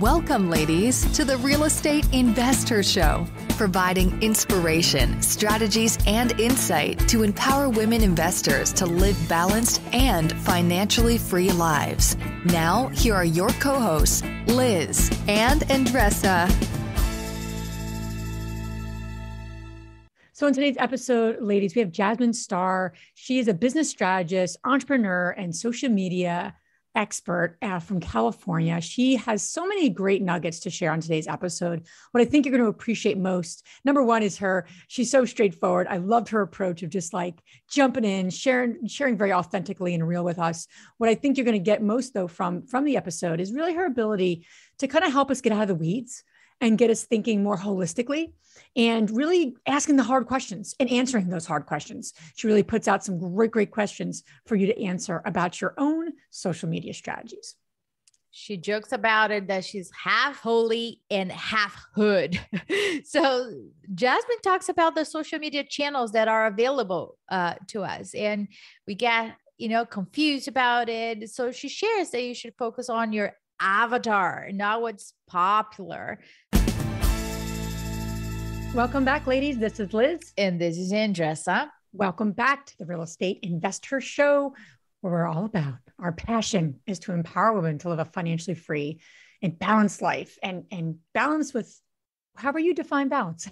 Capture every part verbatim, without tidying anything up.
Welcome, ladies, to the Real Estate Investor Show, providing inspiration, strategies, and insight to empower women investors to live balanced and financially free lives. Now, here are your co-hosts, Liz and Andressa. So in today's episode, ladies, we have Jasmine Star. She is a business strategist, entrepreneur, and social media expert uh, from California. She has so many great nuggets to share on today's episode. What I think you're going to appreciate most, number one, is her. She's so straightforward. I loved her approach of just like jumping in, sharing, sharing very authentically and real with us. What I think you're going to get most, though, from, from the episode is really her ability to kind of help us get out of the weeds and get us thinking more holistically and really asking the hard questions and answering those hard questions. She really puts out some great, great questions for you to answer about your own social media strategies. She jokes about it that she's half holy and half hood. So Jasmine talks about the social media channels that are available uh, to us, and we get, you know, confused about it. So she shares that you should focus on your avatar, not what's popular. Welcome back, ladies. This is Liz. And this is Andressa. Welcome back to the Real Estate Investor Show, where we're all about our passion is to empower women to live a financially free and balanced life, and, and balance with however you define balance.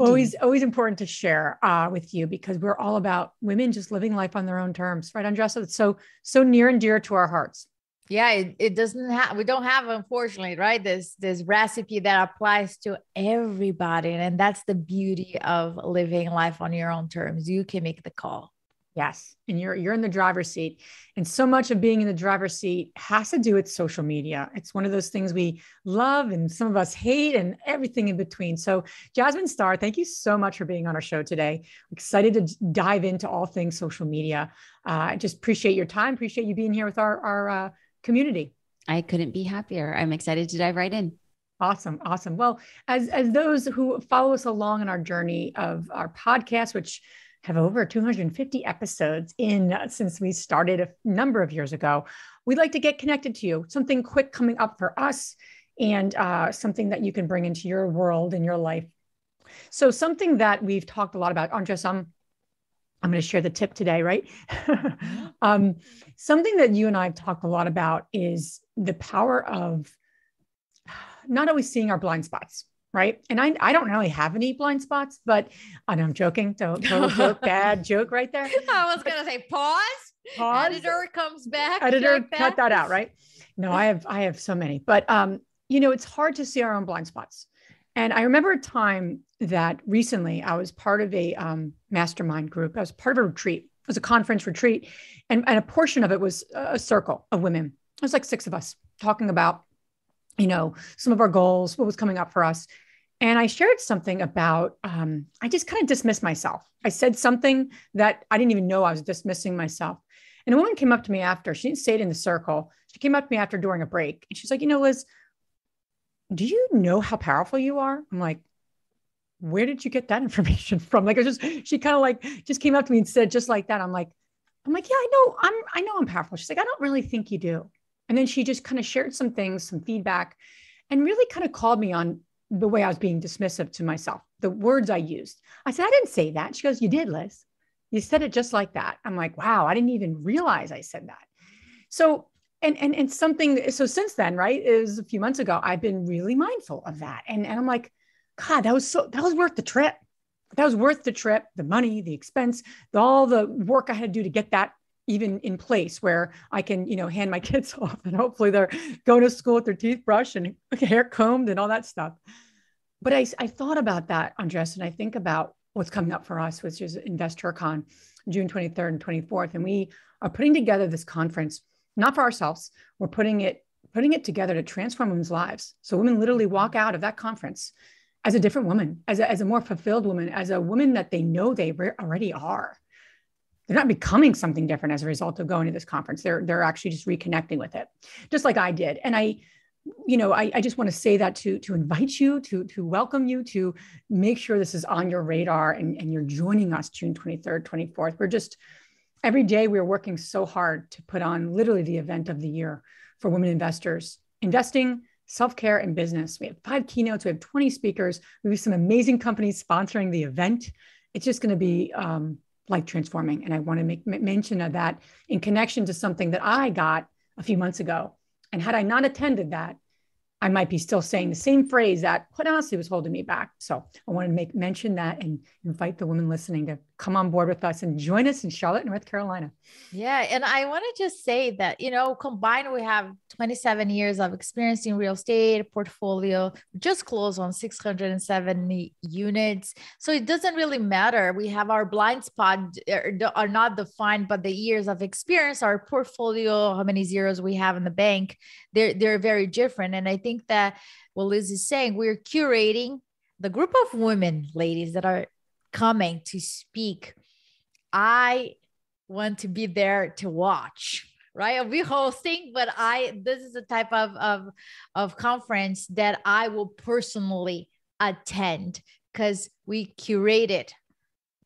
always, always important to share uh, with you, because we're all about women just living life on their own terms, right, Andressa? It's so, so near and dear to our hearts. Yeah, it, it doesn't have, we don't have, unfortunately, right, this, this recipe that applies to everybody. And that's the beauty of living life on your own terms. You can make the call. Yes. And you're, you're in the driver's seat. And so much of being in the driver's seat has to do with social media. It's one of those things we love and some of us hate and everything in between. So Jasmine Star, thank you so much for being on our show today. Excited to dive into all things social media. I uh, just appreciate your time. Appreciate you being here with our, our, uh, community. I couldn't be happier. I'm excited to dive right in. Awesome. Awesome. Well, as, as those who follow us along in our journey of our podcast, which have over two hundred fifty episodes in uh, since we started a number of years ago, we'd like to get connected to you. Something quick coming up for us, and uh, something that you can bring into your world and your life. So something that we've talked a lot about, Andressa, I'm I'm going to share the tip today, right? um, something that you and I have talked a lot about is the power of not always seeing our blind spots, right? And I, I don't really have any blind spots, but I know I'm joking. Don't so, joke, bad joke right there. I was going to say, pause. pause. Editor comes back. Editor, like that. Cut that out, right? No, I have, I have so many, but um, you know, it's hard to see our own blind spots. And I remember a time that recently I was part of a um, mastermind group. I was part of a retreat. It was a conference retreat. And, and a portion of it was a circle of women. It was like six of us talking about, you know, some of our goals, what was coming up for us. And I shared something about, um, I just kind of dismissed myself. I said something that I didn't even know I was dismissing myself. And a woman came up to me after. She didn't say it in the circle. She came up to me after during a break. And she's like, you know, Liz, do you know how powerful you are? I'm like, where did you get that information from? Like, I just, she kind of like, just came up to me and said, just like that. I'm like, I'm like, yeah, I know. I'm, I know I'm powerful. She's like, I don't really think you do. And then she just kind of shared some things, some feedback, and really kind of called me on the way I was being dismissive to myself, the words I used. I said, I didn't say that. She goes, you did, Liz. You said it just like that. I'm like, wow, I didn't even realize I said that. So And, and, and something, so since then, right, is a few months ago, I've been really mindful of that. And, and I'm like, God, that was so, that was worth the trip. That was worth the trip, the money, the expense, the, all the work I had to do to get that even in place where I can, you know, hand my kids off and hopefully they're going to school with their teeth brushed and hair combed and all that stuff. But I, I thought about that, Andressa, and I think about what's coming up for us, which is InvestHER June twenty-third and twenty-fourth. And we are putting together this conference. Not for ourselves. We're putting it, putting it together to transform women's lives. So women literally walk out of that conference as a different woman, as a, as a more fulfilled woman, as a woman that they know they re- already are. They're not becoming something different as a result of going to this conference. They're, they're actually just reconnecting with it, just like I did. And I, you know, I, I just want to say that to, to invite you, to, to welcome you, to make sure this is on your radar and, and you're joining us June twenty-third, twenty-fourth. We're just, every day we're working so hard to put on literally the event of the year for women investors, investing, self-care and business. We have five keynotes, we have twenty speakers, we have some amazing companies sponsoring the event. It's just gonna be um, life transforming. And I wanna make mention of that in connection to something that I got a few months ago. And had I not attended that, I might be still saying the same phrase that quite honestly was holding me back. So I wanted to make mention that and invite the women listening to come on board with us and join us in Charlotte, North Carolina. Yeah. And I want to just say that, you know, combined, we have twenty-seven years of experience in real estate portfolio, just closed on six hundred seventy units. So it doesn't really matter. We have our blind spot are not defined, but the years of experience, our portfolio, how many zeros we have in the bank, they're, they're very different. And I think that what Liz is saying, we're curating the group of women, ladies, that are coming to speak. I want to be there to watch, right? I'll be hosting, but I, this is the type of, of, of conference that I will personally attend because we curate it.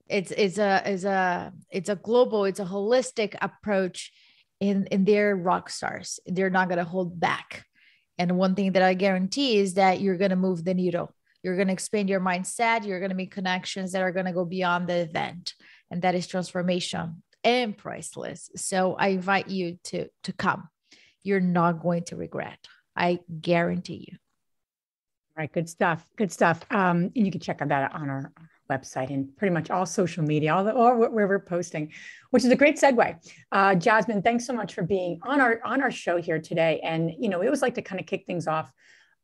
It's, it's a, it's a, it's a global, it's a holistic approach, and, and they're rock stars. They're not going to hold back. And one thing that I guarantee is that you're going to move the needle. You're going to expand your mindset. You're going to make connections that are going to go beyond the event. And that is transformation and priceless. So I invite you to, to come. You're not going to regret. I guarantee you. All right. Good stuff. Good stuff. Um, and you can check out that on our website and pretty much all social media, all the, or where we're posting, which is a great segue. Uh, Jasmine, thanks so much for being on our on our show here today. And you know, we always like to kind of kick things off.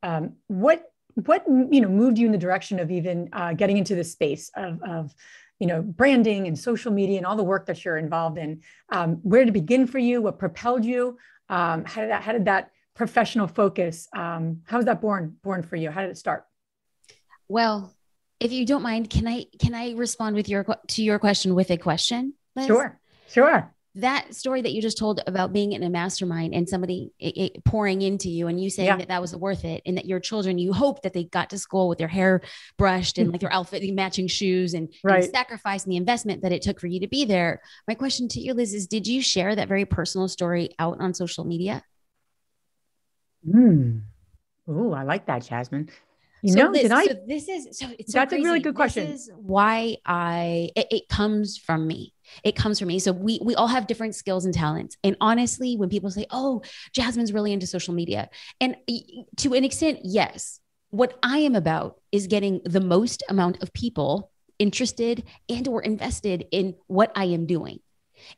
Um, what what you know moved you in the direction of even uh, getting into this space of of you know branding and social media and all the work that you're involved in? Um, where to begin for you? What propelled you? Um, how did that how did that professional focus? Um, how was that born born for you? How did it start? Well, if you don't mind, can I, can I respond with your, to your question with a question, Liz? Sure. Sure. That story that you just told about being in a mastermind and somebody it, it pouring into you and you saying yeah. that that was worth it. And that your children, you hope that they got to school with their hair brushed and like their outfit, the matching shoes and, right. and sacrificing the investment that it took for you to be there. My question to you, Liz, is did you share that very personal story out on social media? Mm. Oh, I like that, Jasmine. You know, so, Liz, did I, so this is, so it's so that's crazy. A really good question. This is why I, it, it comes from me. It comes from me. So we, we all have different skills and talents. And honestly, when people say, oh, Jasmine's really into social media. And to an extent, yes, what I am about is getting the most amount of people interested and or invested in what I am doing.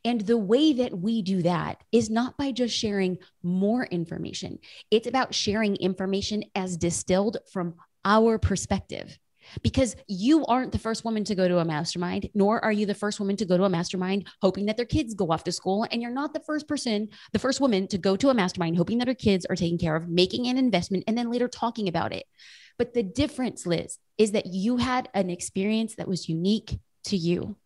And the way that we do that is not by just sharing more information. It's about sharing information as distilled from our perspective, because you aren't the first woman to go to a mastermind, nor are you the first woman to go to a mastermind hoping that their kids go off to school. And you're not the first person, the first woman to go to a mastermind hoping that her kids are taken care of, making an investment, and then later talking about it. But the difference, Liz, is that you had an experience that was unique to you.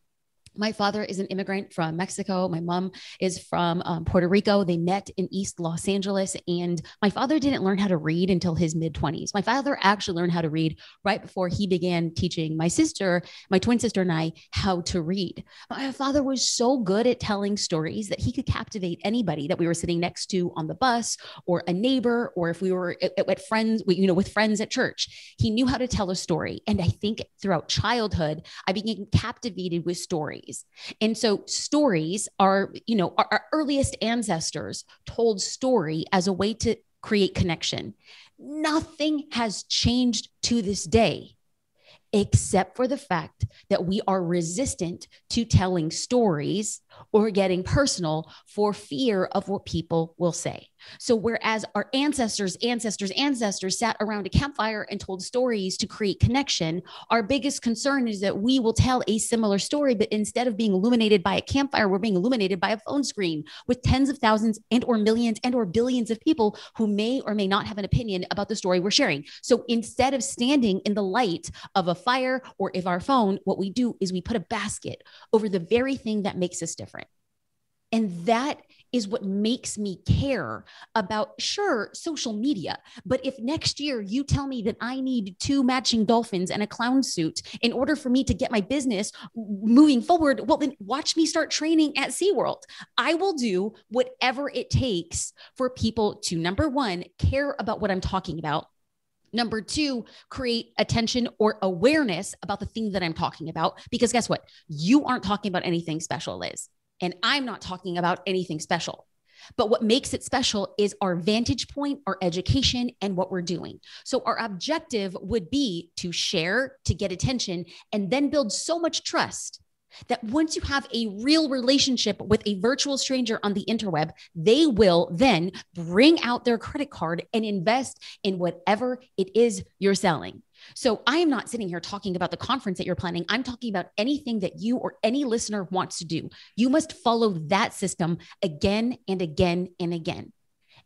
My father is an immigrant from Mexico. My mom is from um, Puerto Rico. They met in East Los Angeles, and my father didn't learn how to read until his mid twenties. My father actually learned how to read right before he began teaching my sister, my twin sister and I, how to read. My father was so good at telling stories that he could captivate anybody that we were sitting next to on the bus or a neighbor, or if we were at, at friends, you know, with friends at church, he knew how to tell a story. And I think throughout childhood, I became captivated with stories. And so stories are, you know, our, our earliest ancestors told story as a way to create connection. Nothing has changed to this day, except for the fact that we are resistant to telling stories or getting personal for fear of what people will say. So whereas our ancestors, ancestors, ancestors sat around a campfire and told stories to create connection, our biggest concern is that we will tell a similar story, but instead of being illuminated by a campfire, we're being illuminated by a phone screen with tens of thousands and or millions and or billions of people who may or may not have an opinion about the story we're sharing. So instead of standing in the light of a fire or if our phone, what we do is we put a basket over the very thing that makes us different. And that is what makes me care about, sure, social media. But if next year you tell me that I need two matching dolphins and a clown suit in order for me to get my business moving forward, well, then watch me start training at SeaWorld. I will do whatever it takes for people to, number one, care about what I'm talking about. Number two, create attention or awareness about the thing that I'm talking about, because guess what? You aren't talking about anything special, Liz, and I'm not talking about anything special. But what makes it special is our vantage point, our education, and what we're doing. So our objective would be to share, to get attention, and then build so much trust that once you have a real relationship with a virtual stranger on the interweb, they will then bring out their credit card and invest in whatever it is you're selling. So I am not sitting here talking about the conference that you're planning. I'm talking about anything that you or any listener wants to do. You must follow that system again and again and again.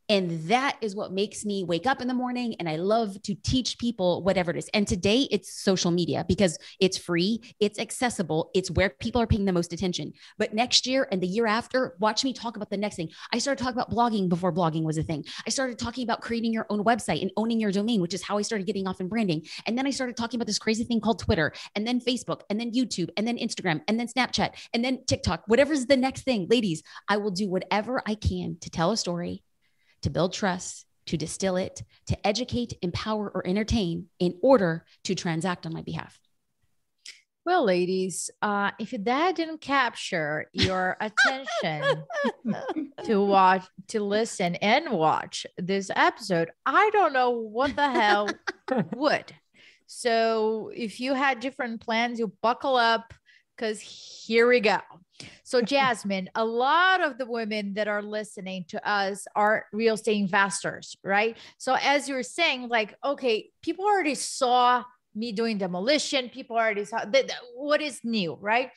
And that is what makes me wake up in the morning. And I love to teach people whatever it is. And today it's social media because it's free, it's accessible, it's where people are paying the most attention. But next year and the year after, watch me talk about the next thing. I started talking about blogging before blogging was a thing. I started talking about creating your own website and owning your domain, which is how I started getting off in branding. And then I started talking about this crazy thing called Twitter, and then Facebook, and then YouTube, and then Instagram, and then Snapchat, and then TikTok, whatever's the next thing. Ladies, I will do whatever I can to tell a story, to build trust, to distill it, to educate, empower, or entertain in order to transact on my behalf. Well, ladies, uh, if that didn't capture your attention to watch, to listen and watch this episode, I don't know what the hell would. So if you had different plans, you buckle up, because here we go. So Jasmine, a lot of the women that are listening to us are real estate investors, right? So as you're saying, like, okay, people already saw me doing demolition. People already saw that. What is new, right?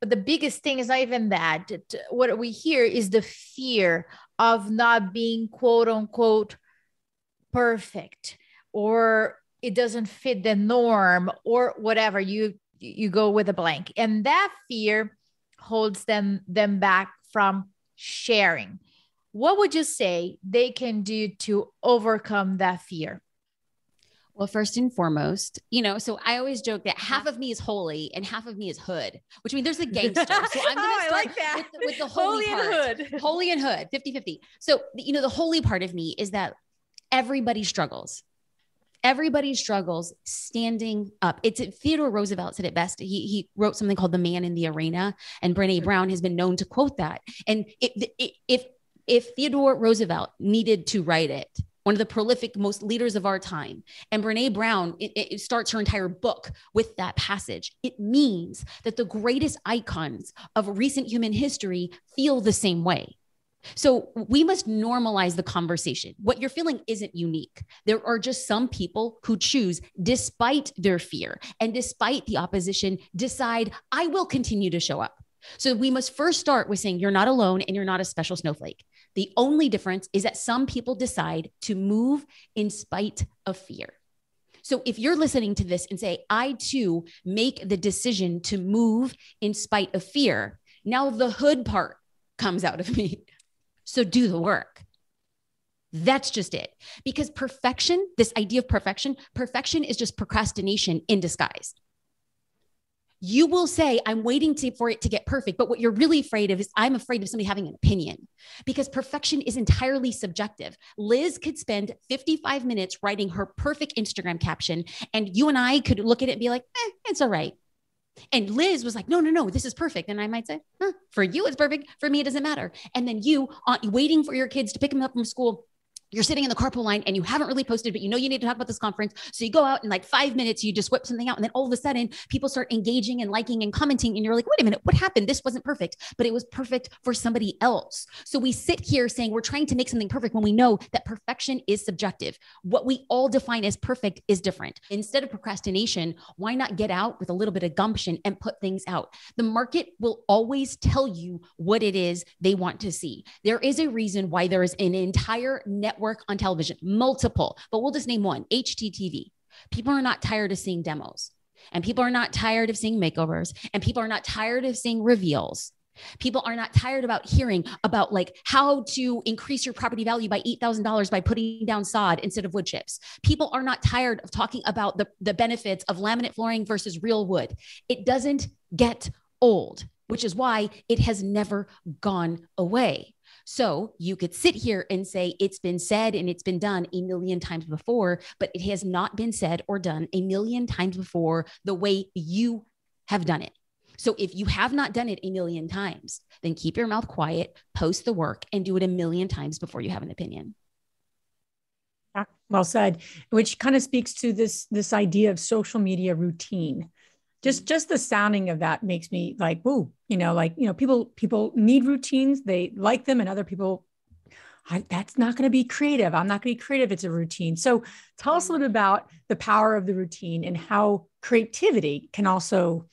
But the biggest thing is not even that. What we hear is the fear of not being quote unquote perfect, or it doesn't fit the norm, or whatever. You, you go with a blank, and that fear holds them, them back from sharing. What would you say they can do to overcome that fear? Well, first and foremost, you know, so I always joke that half of me is holy and half of me is hood, which means there's a gangster. So I'm going to start oh, I like that. With, the, with the holy, holy part. And hood. Holy and hood, fifty fifty. So, you know, the holy part of me is that everybody struggles. Everybody struggles standing up. It's Theodore Roosevelt said it best. He he wrote something called The Man in the Arena, and Brené Brown has been known to quote that. And it, it, if if Theodore Roosevelt needed to write it, one of the prolific most leaders of our time, and Brené Brown it, it starts her entire book with that passage. It means that the greatest icons of recent human history feel the same way. So we must normalize the conversation. What you're feeling isn't unique. There are just some people who choose, despite their fear and despite the opposition, decide, I will continue to show up. So we must first start with saying you're not alone and you're not a special snowflake. The only difference is that some people decide to move in spite of fear. So if you're listening to this and say, I too make the decision to move in spite of fear, now the hood part comes out of me. So do the work. That's just it. Because perfection, this idea of perfection, perfection is just procrastination in disguise. You will say, I'm waiting to, for it to get perfect. But what you're really afraid of is I'm afraid of somebody having an opinion, because perfection is entirely subjective. Liz could spend fifty-five minutes writing her perfect Instagram caption, and you and I could look at it and be like, eh, it's all right. And Liz was like, no, no, no, this is perfect. And I might say, huh, for you, it's perfect. For me, it doesn't matter. And then you are waiting for your kids to pick them up from school. You're sitting in the carpool line and you haven't really posted, but you know, you need to talk about this conference. So you go out in like five minutes, you just whip something out. And then all of a sudden people start engaging and liking and commenting. And you're like, wait a minute, what happened? This wasn't perfect, but it was perfect for somebody else. So we sit here saying we're trying to make something perfect when we know that perfection is subjective. What we all define as perfect is different. Instead of procrastination, why not get out with a little bit of gumption and put things out? The market will always tell you what it is they want to see. There is a reason why there is an entire network work on television, multiple, but we'll just name one, H G T V. People are not tired of seeing demos, and people are not tired of seeing makeovers, and people are not tired of seeing reveals. People are not tired about hearing about like how to increase your property value by eight thousand dollars by putting down sod instead of wood chips. People are not tired of talking about the, the benefits of laminate flooring versus real wood. It doesn't get old, which is why it has never gone away. So you could sit here and say, it's been said and it's been done a million times before, but it has not been said or done a million times before the way you have done it. So if you have not done it a million times, then keep your mouth quiet, post the work, and do it a million times before you have an opinion. Yeah, well said, which kind of speaks to this, this idea of social media routine. Just, just the sounding of that makes me like, whoa, you know, like, you know, people, people need routines. They like them, and other people, I, that's not going to be creative. I'm not going to be creative. It's a routine. So tell us a little about the power of the routine and how creativity can also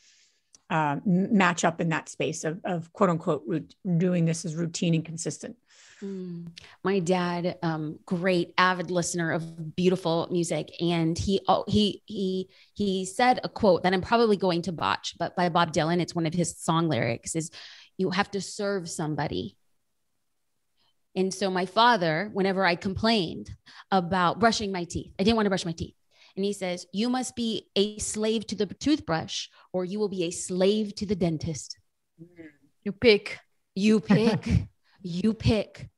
uh, match up in that space of, of quote unquote, root, doing this as routine and consistent. Mm. My dad, um, great avid listener of beautiful music. And he, oh, he, he, he said a quote that I'm probably going to botch, but by Bob Dylan, it's one of his song lyrics, is you have to serve somebody. And so my father, whenever I complained about brushing my teeth, I didn't want to brush my teeth. And he says, you must be a slave to the toothbrush or you will be a slave to the dentist. You pick, you pick. You pick.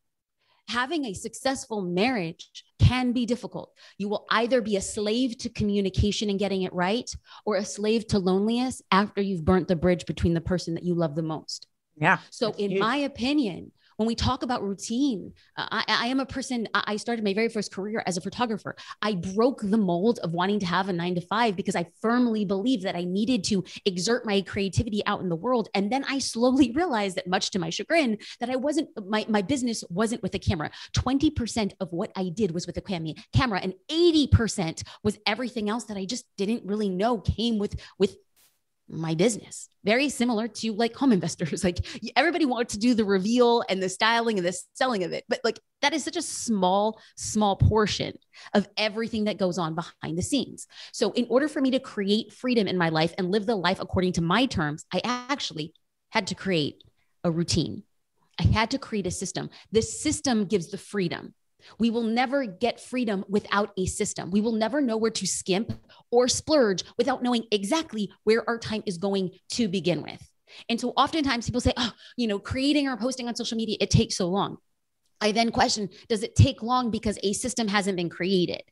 Having a successful marriage can be difficult. You will either be a slave to communication and getting it right, or a slave to loneliness after you've burnt the bridge between the person that you love the most. Yeah. So in my opinion, when we talk about routine, uh, I, I am a person, I started my very first career as a photographer. I broke the mold of wanting to have a nine to five because I firmly believed that I needed to exert my creativity out in the world. And then I slowly realized that, much to my chagrin, that I wasn't, my, my business wasn't with a camera. twenty percent of what I did was with a camera, and eighty percent was everything else that I just didn't really know came with, with my business. Very similar to like home investors. Like everybody wants to do the reveal and the styling and the selling of it. But like, that is such a small, small portion of everything that goes on behind the scenes. So in order for me to create freedom in my life and live the life according to my terms, I actually had to create a routine. I had to create a system. The system gives the freedom. We will never get freedom without a system. We will never know where to skimp or splurge without knowing exactly where our time is going to begin with. And so oftentimes people say, oh, you know, creating or posting on social media, it takes so long. I then question, does it take long because a system hasn't been created?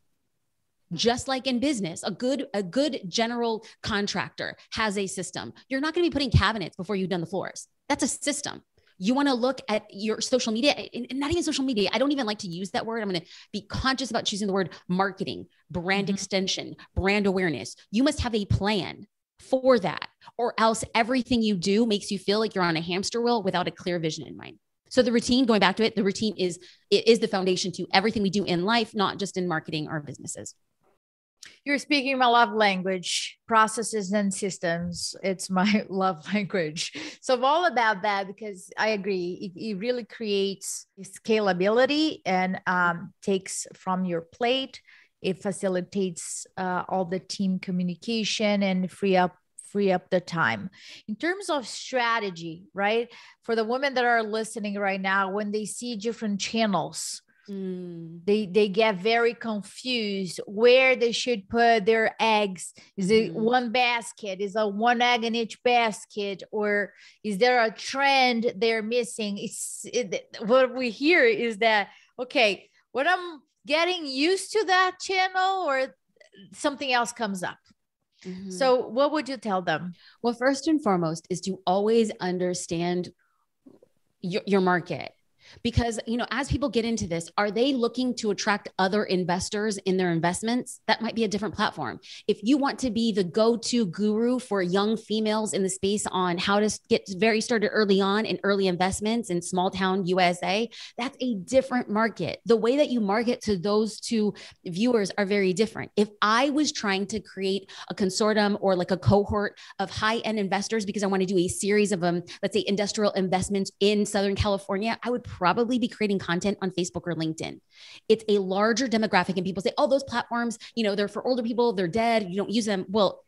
Just like in business, a good, a good general contractor has a system. You're not going to be putting cabinets before you've done the floors. That's a system. You want to look at your social media, and not even social media. I don't even like to use that word. I'm going to be conscious about choosing the word marketing, brand mm-hmm. extension, brand awareness. You must have a plan for that, or else everything you do makes you feel like you're on a hamster wheel without a clear vision in mind. So the routine, going back to it, the routine is, it is the foundation to everything we do in life, not just in marketing or businesses. You're speaking my love language, processes and systems. It's my love language. So I'm all about that because I agree. It, it really creates scalability and um, takes from your plate. It facilitates uh, all the team communication and free up free up the time. In terms of strategy, right? For the women that are listening right now, when they see different channels, Mm. They they get very confused where they should put their eggs. Is it mm. one basket? Is it one egg in each basket? Or is there a trend they're missing? It's it, what we hear is that, okay, when I'm getting used to that channel, or something else comes up. Mm-hmm. So what would you tell them? Well, first and foremost is to always understand your, your market. Because, you know, as people get into this, are they looking to attract other investors in their investments? That might be a different platform. If you want to be the go-to guru for young females in the space on how to get very started early on in early investments in small town U S A, that's a different market. The way that you market to those two viewers are very different. If I was trying to create a consortium or like a cohort of high-end investors, because I want to do a series of, um, let's say, industrial investments in Southern California, I would probably be creating content on Facebook or LinkedIn. It's a larger demographic, and people say, oh, those platforms, you know, they're for older people, they're dead, you don't use them. Well,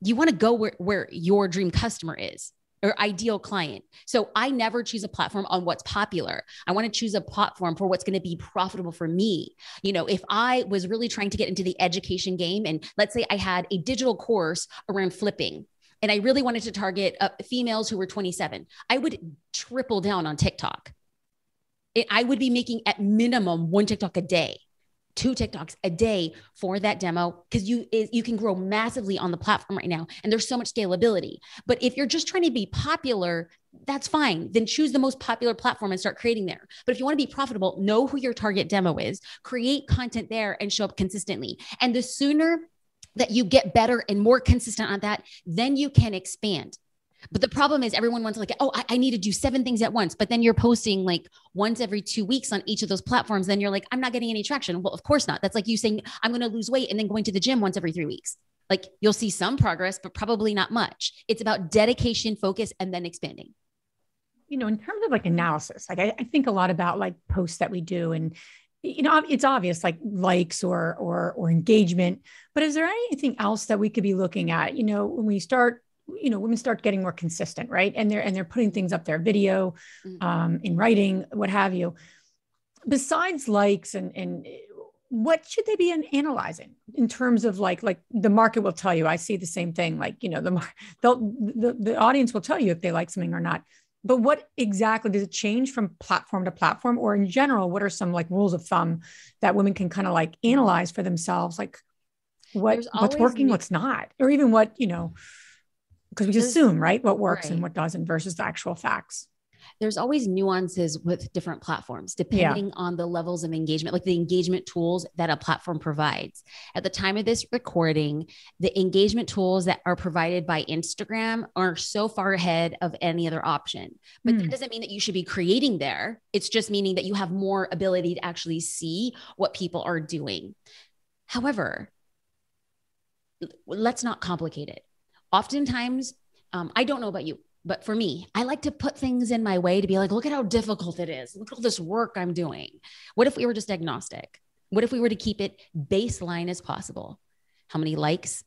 you want to go where, where your dream customer is. or ideal client. So I never choose a platform on what's popular. I want to choose a platform for what's going to be profitable for me. You know, if I was really trying to get into the education game, and let's say I had a digital course around flipping, and I really wanted to target uh, females who were twenty-seven, I would triple down on TikTok. It, I would be making at minimum one TikTok a day, two TikToks a day for that demo, because you it, you can grow massively on the platform right now, and there's so much scalability. But if you're just trying to be popular, that's fine. Then choose the most popular platform and start creating there. But if you want to be profitable, know who your target demo is, create content there, and show up consistently. And the sooner that you get better and more consistent on that, then you can expand. But the problem is everyone wants to like, oh, I, I need to do seven things at once. But then you're posting like once every two weeks on each of those platforms. Then you're like, I'm not getting any traction. Well, of course not. That's like you saying, I'm going to lose weight and then going to the gym once every three weeks. Like you'll see some progress, but probably not much. It's about dedication, focus, and then expanding. You know, in terms of like analysis, like I, I think a lot about like posts that we do, and you know, it's obvious like likes or, or, or engagement, but is there anything else that we could be looking at? You know, when we start, you know, women start getting more consistent, right? And they're, and they're putting things up there, video, mm-hmm. um, in writing, what have you, besides likes and, and what should they be in analyzing in terms of like, like the market will tell you, I see the same thing. Like, you know, the, the, the audience will tell you if they like something or not, but what exactly does it change from platform to platform? Or in general, what are some like rules of thumb that women can kind of like analyze for themselves? Like what, what's working, new- what's not, or even what, you know, because we assume, right, what works right. and what doesn't versus the actual facts. There's always nuances with different platforms, depending yeah. on the levels of engagement, like the engagement tools that a platform provides. At the time of this recording, the engagement tools that are provided by Instagram are so far ahead of any other option, but mm. that doesn't mean that you should be creating there. It's just meaning that you have more ability to actually see what people are doing. However, let's not complicate it. Oftentimes, um, I don't know about you, but for me, I like to put things in my way to be like, look at how difficult it is. Look at all this work I'm doing. What if we were just agnostic? What if we were to keep it baseline as possible? How many likes,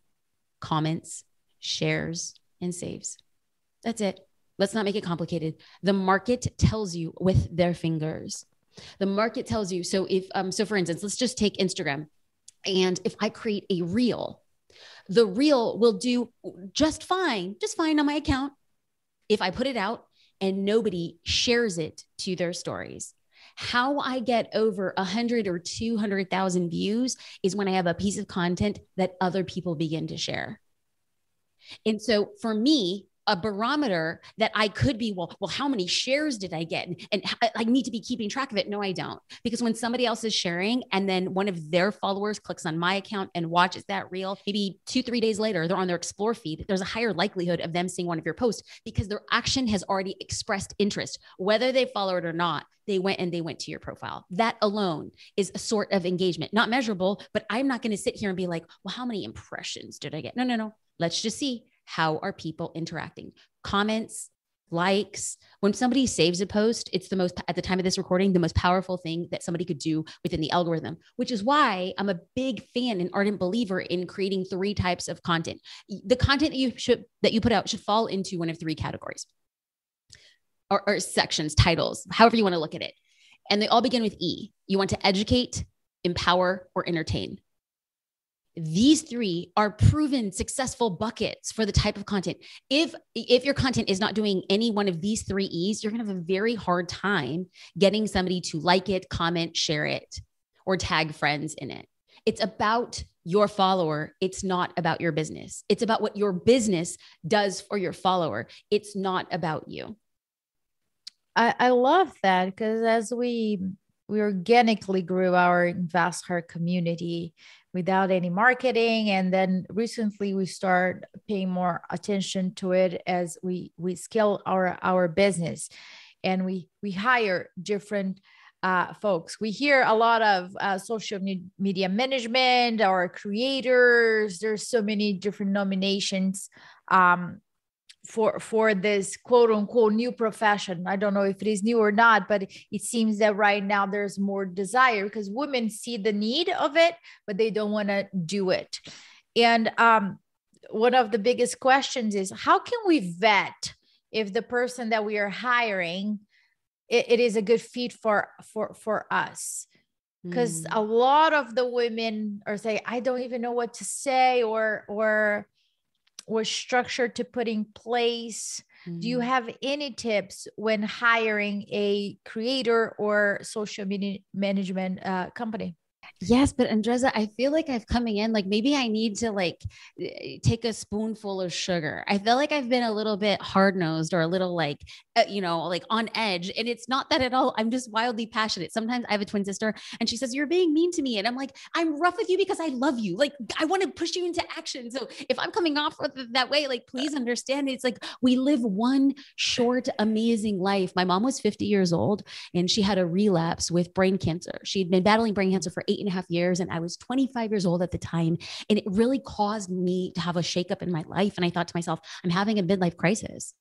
comments, shares, and saves? That's it. Let's not make it complicated. The market tells you with their fingers. The market tells you. So if, um, so for instance, let's just take Instagram. And if I create a reel, the reel will do just fine, just fine on my account if I put it out and nobody shares it to their stories. How I get over one hundred or two hundred thousand views is when I have a piece of content that other people begin to share. And so for me, a barometer that I could be, well, well, how many shares did I get? And I need to be keeping track of it. No, I don't. Because when somebody else is sharing and then one of their followers clicks on my account and watches that reel, maybe two, three days later, they're on their explore feed. There's a higher likelihood of them seeing one of your posts because their action has already expressed interest, whether they follow it or not. They went and they went to your profile. That alone is a sort of engagement, not measurable, but I'm not going to sit here and be like, well, how many impressions did I get? No, no, no. Let's just see. How are people interacting? Comments, likes. When somebody saves a post, it's the most, at the time of this recording, the most powerful thing that somebody could do within the algorithm, which is why I'm a big fan and ardent believer in creating three types of content. The content that you should, that you put out should fall into one of three categories or, or sections, titles, however you want to look at it. And they all begin with E. You want to educate, empower, or entertain. These three are proven successful buckets for the type of content. If, if your content is not doing any one of these three E's, you're going to have a very hard time getting somebody to like it, comment, share it, or tag friends in it. It's about your follower. It's not about your business. It's about what your business does for your follower. It's not about you. I, I love that because as we, we organically grew our InvestHER community, without any marketing. And then recently we start paying more attention to it as we, we scale our, our business and we, we hire different uh, folks. We hear a lot of uh, social media management, our creators, there's so many different nominations um, for, for this quote unquote new profession. I don't know if it is new or not, but it seems that right now there's more desire because women see the need of it, but they don't want to do it. And um, one of the biggest questions is how can we vet if the person that we are hiring, it, it is a good fit for, for, for us. Because mm. a lot of the women are saying, I don't even know what to say, or, or, or structure to put in place. Mm. Do you have any tips when hiring a creator or social media management uh, company? Yes, but Andressa, I feel like I've coming in, like maybe I need to like take a spoonful of sugar. I feel like I've been a little bit hard-nosed or a little like, uh, you know, like on edge. And it's not that at all. I'm just wildly passionate. Sometimes I have a twin sister and she says, you're being mean to me. And I'm like, I'm rough with you because I love you. Like I want to push you into action. So if I'm coming off with that way, like, please understand. It's like, we live one short, amazing life. My mom was fifty years old and she had a relapse with brain cancer. She'd been battling brain cancer for eight and a half years. And I was twenty-five years old at the time. And it really caused me to have a shakeup in my life. And I thought to myself, I'm having a midlife crisis.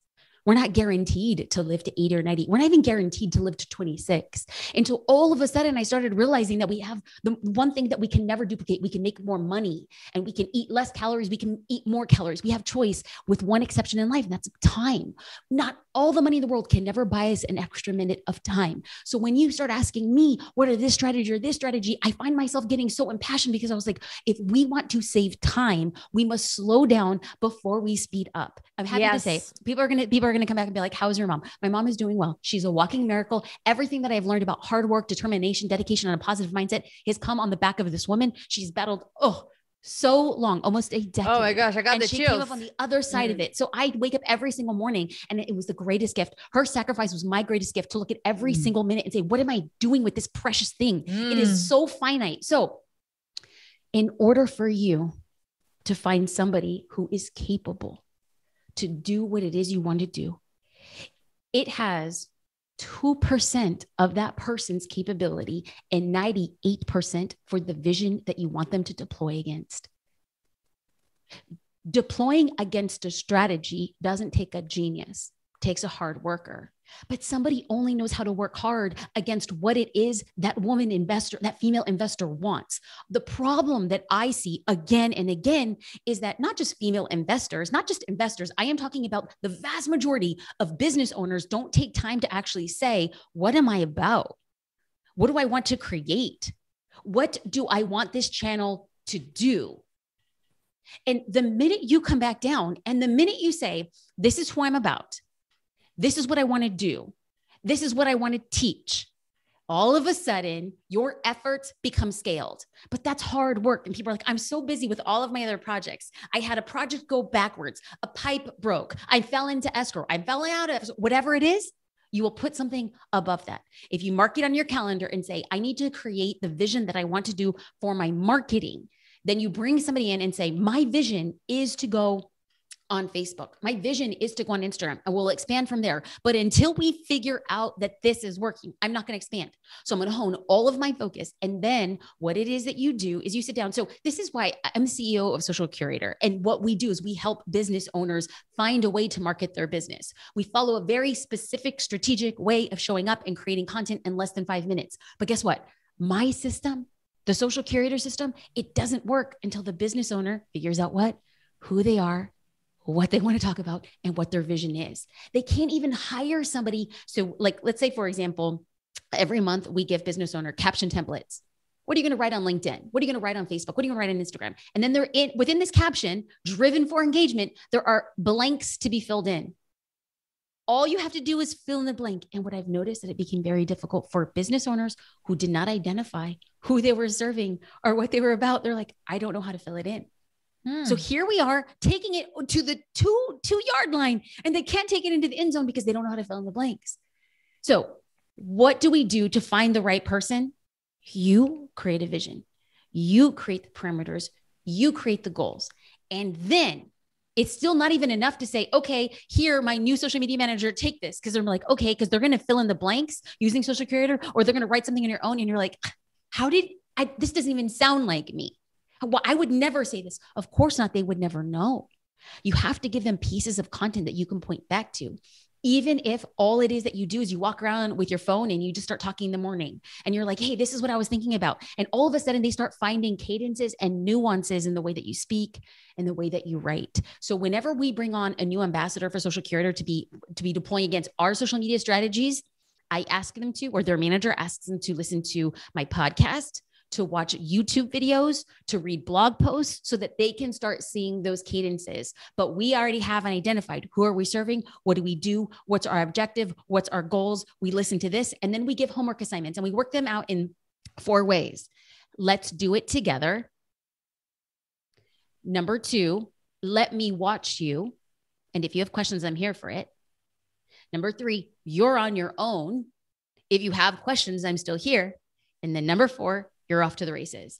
We're not guaranteed to live to eighty or ninety. We're not even guaranteed to live to twenty-six. And so all of a sudden I started realizing that we have the one thing that we can never duplicate. We can make more money and we can eat less calories. We can eat more calories. We have choice with one exception in life, and that's time. Not all the money in the world can never buy us an extra minute of time. So when you start asking me, what are this strategy or this strategy? I find myself getting so impassioned because I was like, if we want to save time, we must slow down before we speed up. I'm happy yes. to say people are going to be going to come back and be like, how's your mom? My mom is doing well. She's a walking miracle. Everything that I've learned about hard work, determination, dedication, and a positive mindset has come on the back of this woman. She's battled, oh, so long, almost a decade. Oh my gosh, I got and the she chills. Came up on the other side mm. of it. So I wake up every single morning and it was the greatest gift. Her sacrifice was my greatest gift, to look at every mm. single minute and say, what am I doing with this precious thing? Mm. It is so finite. So in order for you to find somebody who is capable to do what it is you want to do, it has two percent of that person's capability and ninety-eight percent for the vision that you want them to deploy against. Deploying against a strategy doesn't take a genius, it takes a hard worker. But somebody only knows how to work hard against what it is that woman investor, that female investor wants. The problem that I see again and again is that not just female investors, not just investors, I am talking about the vast majority of business owners don't take time to actually say, what am I about? What do I want to create? What do I want this channel to do? And the minute you come back down and the minute you say, this is who I'm about, this is what I want to do, this is what I want to teach, all of a sudden your efforts become scaled. But that's hard work. And people are like, I'm so busy with all of my other projects. I had a project go backwards. A pipe broke. I fell into escrow. I fell out of whatever it is. You will put something above that. If you mark it on your calendar and say, I need to create the vision that I want to do for my marketing, then you bring somebody in and say, my vision is to go on Facebook. My vision is to go on Instagram, and we'll expand from there. But until we figure out that this is working, I'm not going to expand. So I'm going to hone all of my focus. And then what it is that you do is you sit down. So this is why I'm the C E O of Social Curator. And what we do is we help business owners find a way to market their business. We follow a very specific strategic way of showing up and creating content in less than five minutes. But guess what? My system, the Social Curator system, it doesn't work until the business owner figures out what, who they are, what they want to talk about, and what their vision is. They can't even hire somebody. So like, let's say, for example, every month we give business owner caption templates. What are you going to write on LinkedIn? What are you going to write on Facebook? What are you going to write on Instagram? And then they're in, within this caption, driven for engagement, there are blanks to be filled in. All you have to do is fill in the blank. And what I've noticed that it became very difficult for business owners who did not identify who they were serving or what they were about. They're like, I don't know how to fill it in. So here we are taking it to the two, two yard line, and they can't take it into the end zone because they don't know how to fill in the blanks. So what do we do to find the right person? You create a vision, you create the parameters, you create the goals. And then it's still not even enough to say, okay, here, my new social media manager, take this. Cause they're like, okay, cause they're going to fill in the blanks using Social Curator, or they're going to write something on your own. And you're like, how did I, this doesn't even sound like me. Well, I would never say this. Of course not. They would never know. You have to give them pieces of content that you can point back to. Even if all it is that you do is you walk around with your phone and you just start talking in the morning and you're like, hey, this is what I was thinking about. And all of a sudden they start finding cadences and nuances in the way that you speak and the way that you write. So whenever we bring on a new ambassador for Social Curator to be, to be deploying against our social media strategies, I ask them to, or their manager asks them to listen to my podcast, to watch YouTube videos, to read blog posts so that they can start seeing those cadences. But we already have identified who are we serving? What do we do? What's our objective? What's our goals? We listen to this and then we give homework assignments and we work them out in four ways. Let's do it together. Number two, let me watch you. And if you have questions, I'm here for it. Number three, you're on your own. If you have questions, I'm still here. And then number four, you're off to the races.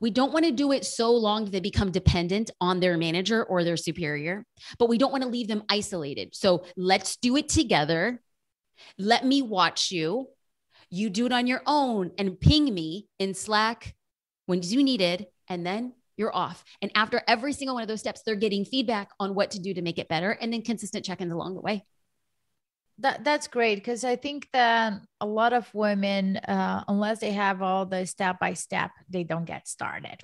We don't want to do it so long that they become dependent on their manager or their superior, but we don't want to leave them isolated. So let's do it together. Let me watch you. You do it on your own and ping me in Slack when you need it. And then you're off. And after every single one of those steps, they're getting feedback on what to do to make it better. And then consistent check-ins along the way. That, that's great, because I think that a lot of women, uh, unless they have all the step-by-step, they don't get started.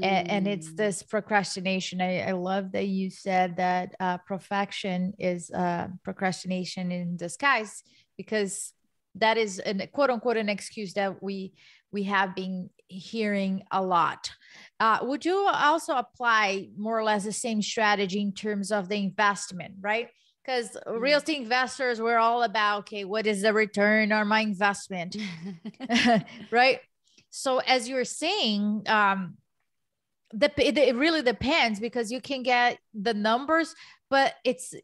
Mm. And, and it's this procrastination. I, I love that you said that uh, perfection is uh, procrastination in disguise, because that is a quote unquote an excuse that we we have been hearing a lot. Uh, would you also apply more or less the same strategy in terms of the investment, right? Because real estate investors, we're all about, okay, what is the return on my investment, right? So as you're saying, um, the, it really depends, because you can get the numbers, but it's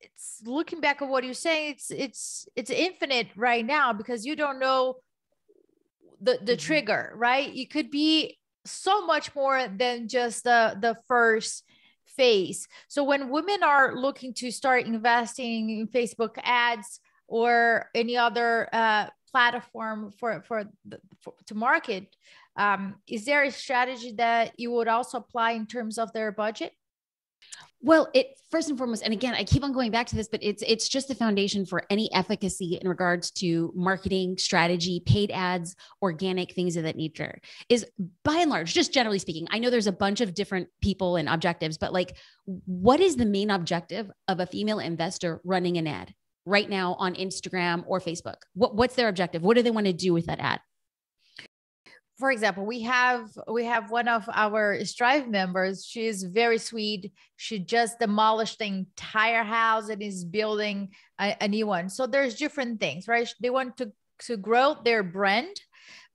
it's looking back at what you're saying, it's it's it's infinite right now, because you don't know the the mm-hmm. trigger, right? It could be so much more than just the the first phase. So when women are looking to start investing in Facebook ads or any other uh, platform for, for, the, for to market, um, is there a strategy that you would also apply in terms of their budget? Well, it first and foremost, and again, I keep on going back to this, but it's, it's just the foundation for any efficacy in regards to marketing strategy, paid ads, organic things of that nature is by and large, just generally speaking, I know there's a bunch of different people and objectives, but like, what is the main objective of a female investor running an ad right now on Instagram or Facebook? What, what's their objective? What do they want to do with that ad? For example, we have, we have one of our Strive members. She is very sweet. She just demolished the entire house and is building a, a new one. So there's different things, right? They want to, to grow their brand,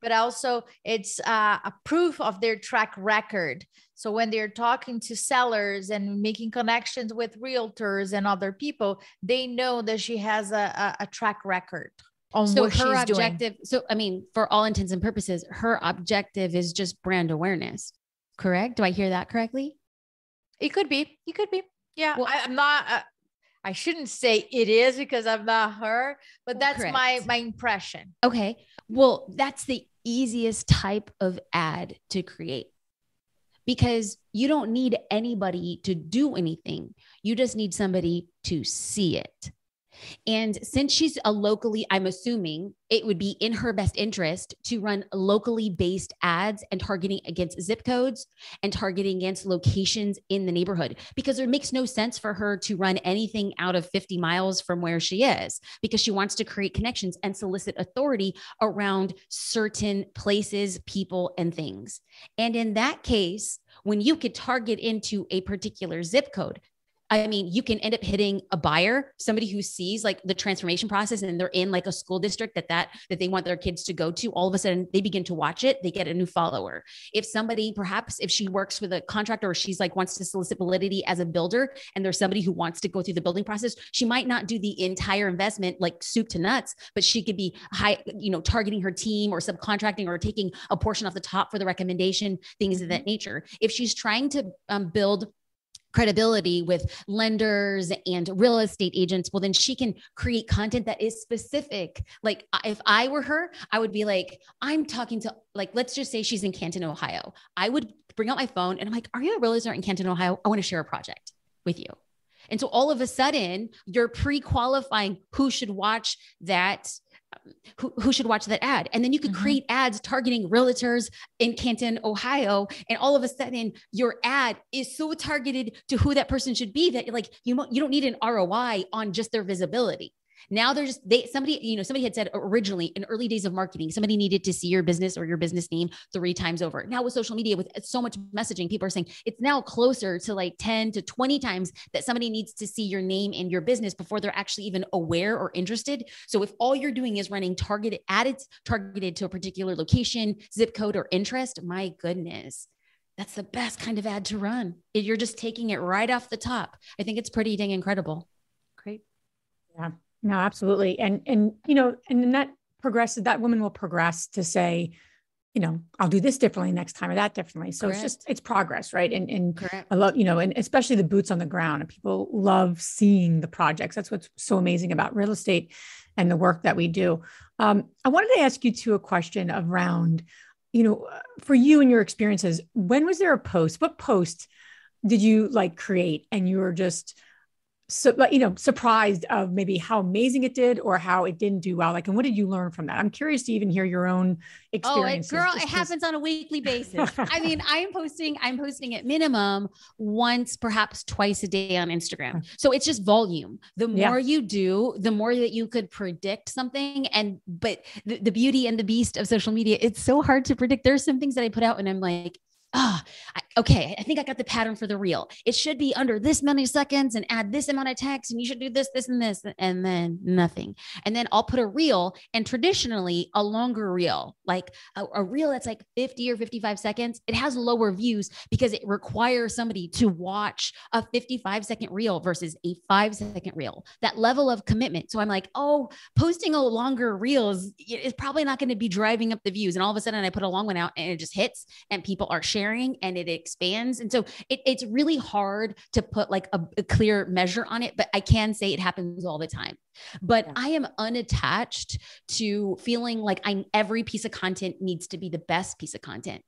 but also it's uh, a proof of their track record. So when they're talking to sellers and making connections with realtors and other people, they know that she has a, a, a track record. So her objective, so I mean, for all intents and purposes, her objective is just brand awareness, correct? Do I hear that correctly? It could be, it could be. Yeah. Well, I, I'm not, uh, I shouldn't say it is, because I'm not her, but that's correct. my, my impression. Okay. Well, that's the easiest type of ad to create, because you don't need anybody to do anything. You just need somebody to see it. And since she's a locally, I'm assuming it would be in her best interest to run locally based ads and targeting against zip codes and targeting against locations in the neighborhood, because it makes no sense for her to run anything out of fifty miles from where she is, because she wants to create connections and solicit authority around certain places, people, and things. And in that case, when you could target into a particular zip code, I mean, you can end up hitting a buyer, somebody who sees like the transformation process and they're in like a school district that, that, that they want their kids to go to. All of a sudden they begin to watch it. They get a new follower. If somebody, perhaps if she works with a contractor or she's like wants to solicit validity as a builder and there's somebody who wants to go through the building process, she might not do the entire investment like soup to nuts, but she could be high, you know, targeting her team or subcontracting or taking a portion off the top for the recommendation, things of that nature. If she's trying to um, build credibility with lenders and real estate agents, well, then she can create content that is specific. Like if I were her, I would be like, I'm talking to like, let's just say she's in Canton, Ohio. I would bring out my phone and I'm like, are you a realtor in Canton, Ohio? I want to share a project with you. And so all of a sudden you're pre-qualifying who should watch that, who, who should watch that ad. And then you could mm-hmm. create ads targeting realtors in Canton, Ohio. And all of a sudden your ad is so targeted to who that person should be that like, you, mo- you don't need an R O I on just their visibility. Now there's they, somebody, you know, somebody had said originally in early days of marketing, somebody needed to see your business or your business name three times over. Now with social media, with so much messaging, people are saying it's now closer to like ten to twenty times that somebody needs to see your name and your business before they're actually even aware or interested. So if all you're doing is running targeted ads targeted to a particular location, zip code, or interest, my goodness, that's the best kind of ad to run. You're just taking it right off the top. I think it's pretty dang incredible. Great. Yeah. No, absolutely. And, and, you know, and then that progresses, that woman will progress to say, you know, I'll do this differently next time or that differently. So Correct. It's just, it's progress, right? And, and Correct. I love, you know, and especially the boots on the ground, and people love seeing the projects. That's what's so amazing about real estate and the work that we do. Um, I wanted to ask you too, a question around, you know, for you and your experiences, when was there a post, what post did you like create? And you were just So, you know, surprised of maybe how amazing it did or how it didn't do well. Like, and what did you learn from that? I'm curious to even hear your own experience. Oh, girl, it happens on a weekly basis. I mean, I'm posting, I'm posting at minimum once, perhaps twice a day on Instagram. So it's just volume. The more yeah. you do, the more that you could predict something. And, but the, the beauty and the beast of social media, it's so hard to predict. There's some things that I put out and I'm like, ah, oh, okay. I think I got the pattern for the reel. It should be under this many seconds and add this amount of text and you should do this, this, and this, and then nothing. And then I'll put a reel and traditionally a longer reel, like a, a reel that's like fifty or fifty-five seconds. It has lower views because it requires somebody to watch a fifty-five second reel versus a five second reel, that level of commitment. So I'm like, oh, posting a longer reel is, is probably not going to be driving up the views. And all of a sudden I put a long one out and it just hits and people are sharing. And it expands. And so it, it's really hard to put like a, a clear measure on it, but I can say it happens all the time. But yeah. I am unattached to feeling like I every piece of content needs to be the best piece of content.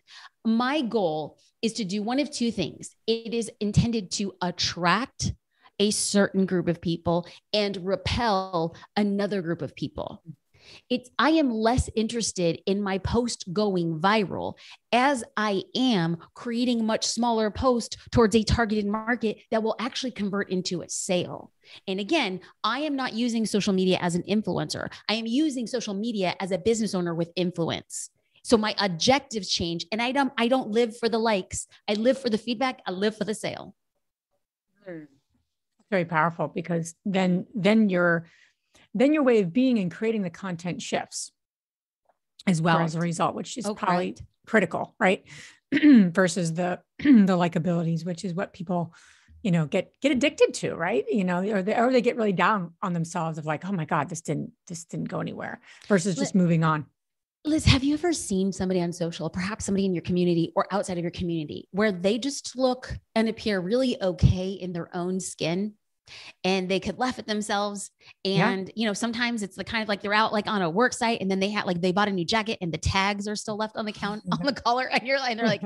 My goal is to do one of two things. It is intended to attract a certain group of people and repel another group of people. It's, I am less interested in my post going viral as I am creating much smaller posts towards a targeted market that will actually convert into a sale. And again, I am not using social media as an influencer. I am using social media as a business owner with influence. So my objectives change and I don't, I don't live for the likes. I live for the feedback. I live for the sale. Very powerful, because then, then you're, then your way of being and creating the content shifts as well correct. As a result, which is oh, probably correct. Critical, right? Versus the, the likabilities, which is what people, you know, get, get addicted to, right? You know, or they, or they get really down on themselves of like, oh my God, this didn't, this didn't go anywhere versus just Let- moving on. Liz, have you ever seen somebody on social, perhaps somebody in your community or outside of your community, where they just look and appear really okay in their own skin? And they could laugh at themselves. And, yeah. you know, sometimes it's the kind of like they're out like on a work site and then they had like, they bought a new jacket and the tags are still left on the count on the collar. And you're like, and they're like,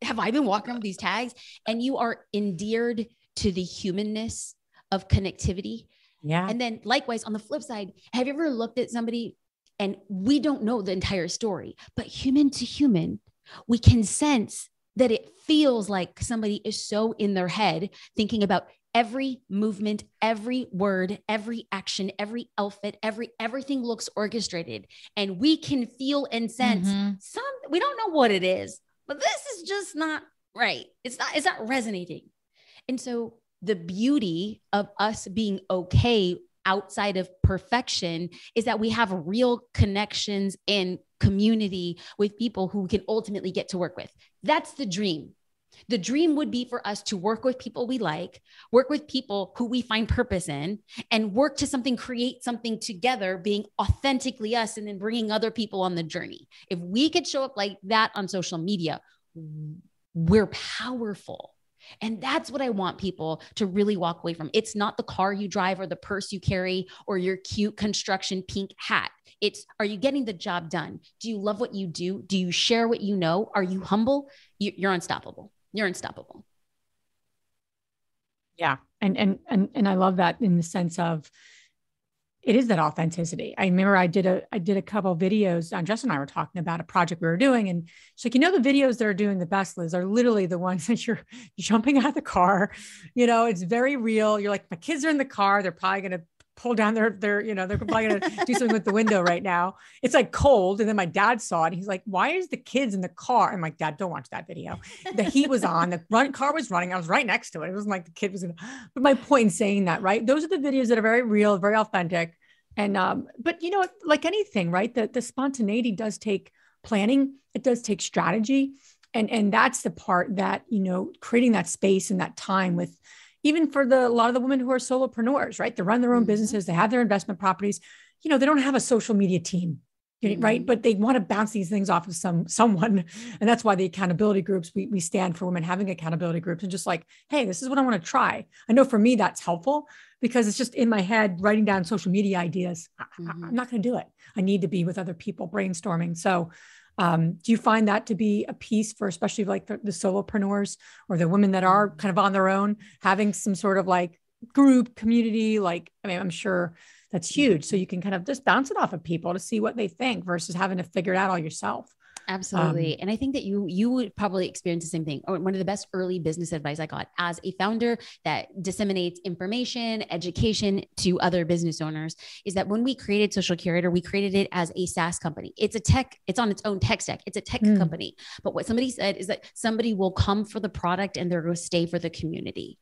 have I been walking with these tags? And you are endeared to the humanness of connectivity. Yeah. And then likewise on the flip side, have you ever looked at somebody and we don't know the entire story, but human to human, we can sense that it feels like somebody is so in their head thinking about every movement, every word, every action, every outfit, every, everything looks orchestrated. And we can feel and sense mm-hmm. some, we don't know what it is, but this is just not right. It's not, it's not resonating. And so the beauty of us being okay outside of perfection is that we have real connections and community with people who we can ultimately get to work with. That's the dream. The dream would be for us to work with people we like, work with people who we find purpose in, and work to something, create something together, being authentically us and then bringing other people on the journey. If we could show up like that on social media, we're powerful. And that's what I want people to really walk away from. It's not the car you drive or the purse you carry or your cute construction pink hat. It's, are you getting the job done? Do you love what you do? Do you share what you know? Are you humble? You're unstoppable. You're unstoppable. Yeah. And, and, and, and I love that in the sense of it is that authenticity. I remember I did a, I did a couple of videos, and Jess and I were talking about a project we were doing. And she's like, you know, the videos that are doing the best, Liz, are literally the ones that you're jumping out of the car. You know, it's very real. You're like, my kids are in the car. They're probably going to pull down their, their, you know, they're probably going to do something with the window right now. It's like cold. And then my dad saw it. And he's like, why is the kids in the car? I'm like, Dad, don't watch that video. The heat was on, the run, car was running. I was right next to it. It wasn't like the kid was in, but my point in saying that, right? Those are the videos that are very real, very authentic. And, um, but you know, like anything, right? The, the spontaneity does take planning. It does take strategy. And, and that's the part that, you know, creating that space and that time with, even for the, a lot of the women who are solopreneurs, right? They run their own businesses. They have their investment properties. You know, they don't have a social media team, right? But they want to bounce these things off of some, someone. And that's why the accountability groups, we, we stand for women having accountability groups and just like, hey, this is what I want to try. I know for me, that's helpful because it's just in my head, writing down social media ideas. Mm-hmm. I, I'm not going to do it. I need to be with other people brainstorming. So Um, do you find that to be a piece for, especially like the, the solopreneurs or the women that are kind of on their own, having some sort of like group community? Like, I mean, I'm sure that's huge. So you can kind of just bounce it off of people to see what they think versus having to figure it out all yourself. Absolutely. Um, and I think that you, you would probably experience the same thing. Or one of the best early business advice I got as a founder that disseminates information, education to other business owners is that when we created Social Curator, we created it as a SaaS company. It's a tech, it's on its own tech stack. It's a tech mm. company. But what somebody said is that somebody will come for the product and they're going to stay for the community.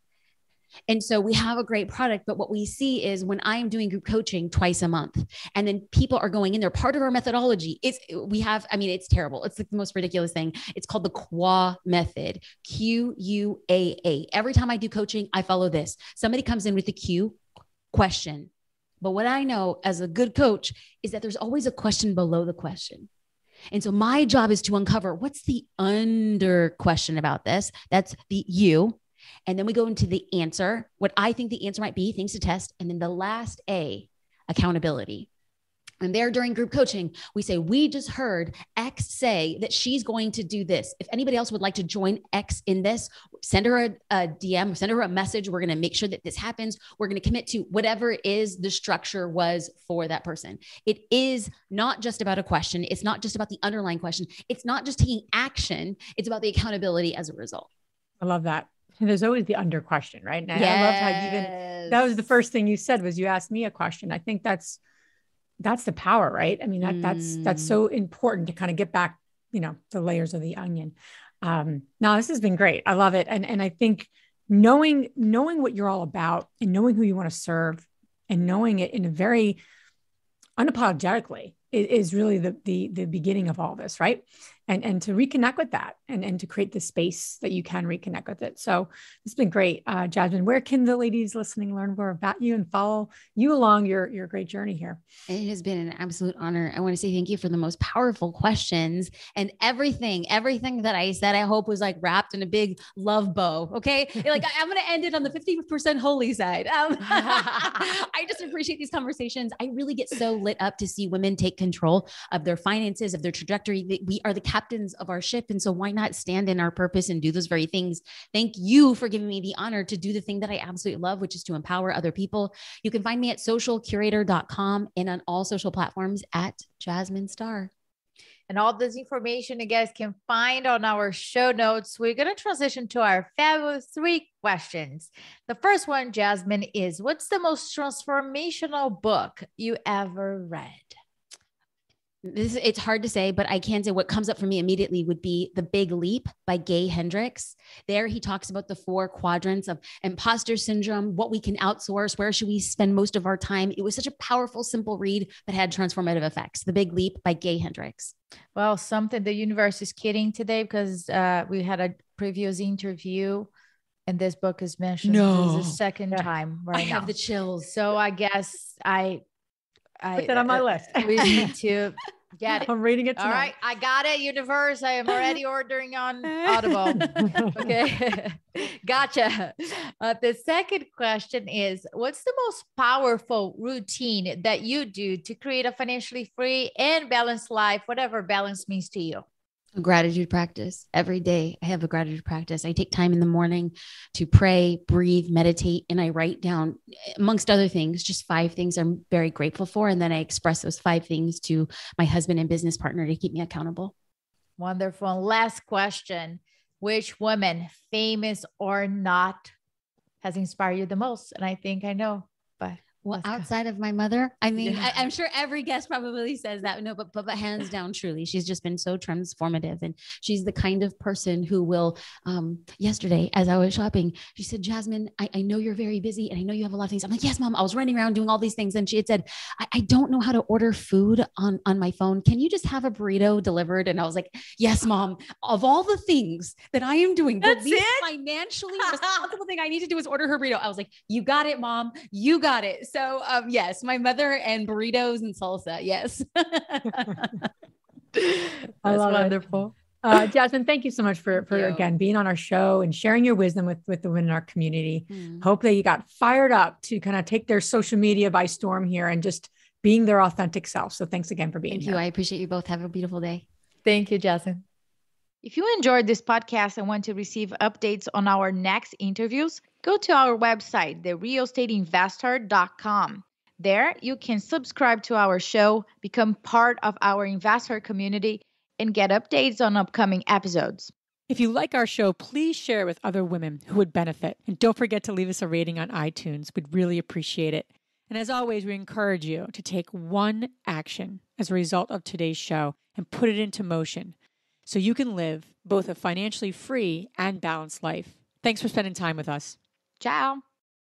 And so we have a great product, but what we see is when I'm doing group coaching twice a month and then people are going in there, part of our methodology is we have, I mean, it's terrible. It's like the most ridiculous thing. It's called the Q U A method, Q U A A. Every time I do coaching, I follow this. Somebody comes in with a Q question. But what I know as a good coach is that there's always a question below the question. And so my job is to uncover what's the under question about this. That's the you. And then we go into the answer, what I think the answer might be, things to test. And then the last A, accountability. And there during group coaching, we say, we just heard X say that she's going to do this. If anybody else would like to join X in this, send her a, a D M, send her a message. We're going to make sure that this happens. We're going to commit to whatever it is the structure was for that person. It is not just about a question. It's not just about the underlying question. It's not just taking action. It's about the accountability as a result. I love that. And there's always the under question, right? And yes. I love how you even, that was the first thing you said was you asked me a question. I think that's, that's the power, right? I mean, that, mm. that's, that's so important to kind of get back, you know, the layers of the onion. Um, now this has been great. I love it. And, and I think knowing, knowing what you're all about and knowing who you want to serve and knowing it in a very unapologetically is, is really the, the, the beginning of all this. Right. And, and to reconnect with that and, and to create the space that you can reconnect with it. So it's been great. Uh, Jasmine, where can the ladies listening learn more about you and follow you along your, your great journey here? It has been an absolute honor. I want to say thank you for the most powerful questions and everything, everything that I said, I hope was like wrapped in a big love bow. Okay. Like I'm going to end it on the fifty percent holy side. Um, I just appreciate these conversations. I really get so lit up to see women take control of their finances, of their trajectory. We are the cap- captains of our ship. And so why not stand in our purpose and do those very things? Thank you for giving me the honor to do the thing that I absolutely love, which is to empower other people. You can find me at social curator dot com and on all social platforms at Jasmine Star. And all this information you guys can find on our show notes. We're going to transition to our fabulous three questions. The first one, Jasmine, is what's the most transformational book you ever read? This it's hard to say, but I can say what comes up for me immediately would be The Big Leap by Gay Hendricks. There he talks about the four quadrants of imposter syndrome, what we can outsource, where should we spend most of our time. It was such a powerful, simple read that had transformative effects. The Big Leap by Gay Hendricks. Well, something the universe is kidding today because uh, we had a previous interview and this book is mentioned no. This is the second time right I now. Have the chills. So I guess I... I, Put that on my uh, list. We need to get it. I'm reading it tonight. All right. I got it, universe. I am already ordering on Audible. Okay. Gotcha. Uh, the second question is, what's the most powerful routine that you do to create a financially free and balanced life, whatever balance means to you? a gratitude practice every day. I have a gratitude practice. I take time in the morning to pray, breathe, meditate, and I write down, amongst other things, just five things I'm very grateful for. And then I express those five things to my husband and business partner to keep me accountable. Wonderful. And last question, which woman, famous or not, has inspired you the most? And I think I know, but well, outside of my mother, I mean, yeah. I, I'm sure every guest probably says that. No, but, but, but hands down, truly, she's just been so transformative. And she's the kind of person who will, um, yesterday, as I was shopping, she said, Jasmine, I, I know you're very busy and I know you have a lot of things. I'm like, yes, mom, I was running around doing all these things. And she had said, I, I don't know how to order food on, on my phone. Can you just have a burrito delivered? And I was like, yes, mom, of all the things that I am doing, that's the least financially responsible thing I need to do is order her burrito. I was like, you got it, mom, you got it. So, um, yes, my mother and burritos and salsa. Yes. I love wonderful. It. Uh, Jasmine, thank you so much for, for again, being on our show and sharing your wisdom with, with the women in our community. Mm. Hope that you got fired up to kind of take their social media by storm here and just being their authentic self. So thanks again for being thank here. Thank you. I appreciate you both. Have a beautiful day. Thank you, Jasmine. If you enjoyed this podcast and want to receive updates on our next interviews, go to our website, the real estate investor dot com. There, you can subscribe to our show, become part of our InvestHER community, and get updates on upcoming episodes. If you like our show, please share with other women who would benefit. And don't forget to leave us a rating on iTunes. We'd really appreciate it. And as always, we encourage you to take one action as a result of today's show and put it into motion so you can live both a financially free and balanced life. Thanks for spending time with us. Ciao.